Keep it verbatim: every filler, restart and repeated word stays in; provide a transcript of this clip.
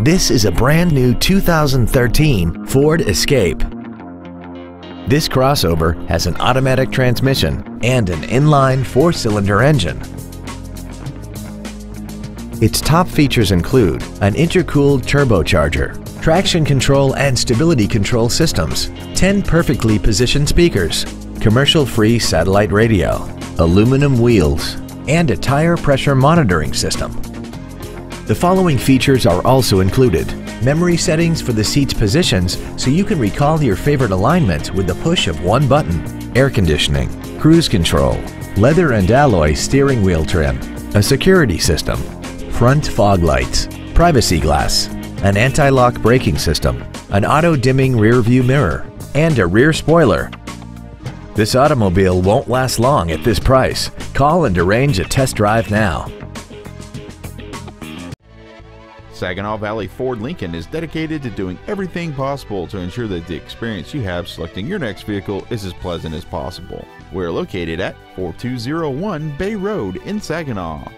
This is a brand new two thousand thirteen Ford Escape. This crossover has an automatic transmission and an inline four-cylinder engine. Its top features include an intercooled turbocharger, traction control and stability control systems, ten perfectly positioned speakers, commercial-free satellite radio, aluminum wheels, and a tire pressure monitoring system. The following features are also included: memory settings for the seat's positions so you can recall your favorite alignments with the push of one button, air conditioning, cruise control, leather and alloy steering wheel trim, a security system, front fog lights, privacy glass, an anti-lock braking system, an auto-dimming rear-view mirror, and a rear spoiler. This automobile won't last long at this price. Call and arrange a test drive now. Saginaw Valley Ford Lincoln is dedicated to doing everything possible to ensure that the experience you have selecting your next vehicle is as pleasant as possible. We're located at four two zero one Bay Road in Saginaw.